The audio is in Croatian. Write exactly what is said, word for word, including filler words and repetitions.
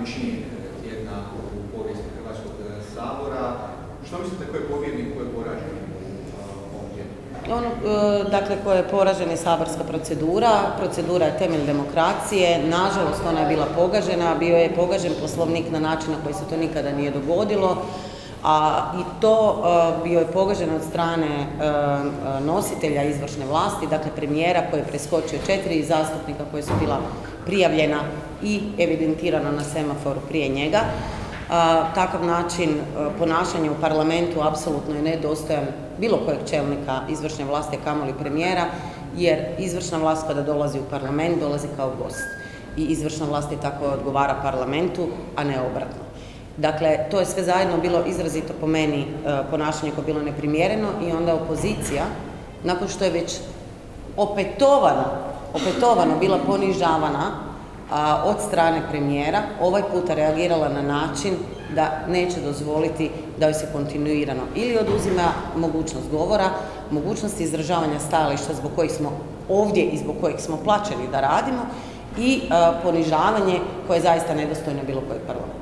najključnijeg tjedna u povijesti Hrvatskog sabora. Što mislite koji je pobjednik, koji je poražen u ovom tjednu? Ono, dakle, koja je poražena je saborska procedura. Procedura je temelj demokracije. Nažalost, ona je bila pogažena. Bio je pogažen poslovnik na način na koji se to nikada nije dogodilo. A i to bio je pogaženo od strane nositelja izvršne vlasti, dakle premijera koji je preskočio četiri zastupnika koji su bila prijavljena i evidentirana na semaforu prije njega. Takav način ponašanja u parlamentu apsolutno je nedostojan bilo kojeg čelnika izvršne vlasti, kamoli premijera, jer izvršna vlast kada dolazi u parlament dolazi kao gost i izvršna vlast je tako odgovara parlamentu, a ne obratno. Dakle, to je sve zajedno bilo izrazito po meni ponašanje koje je bilo neprimjereno i onda opozicija, nakon što je već opetovano, opetovano bila ponižavana a, od strane premijera, ovaj puta reagirala na način da neće dozvoliti da joj se kontinuirano ili oduzima mogućnost govora, mogućnost izražavanja stajališta zbog kojih smo ovdje i zbog kojih smo plaćeni da radimo i a, ponižavanje koje je zaista nedostojno bilo kojeg parlamenta.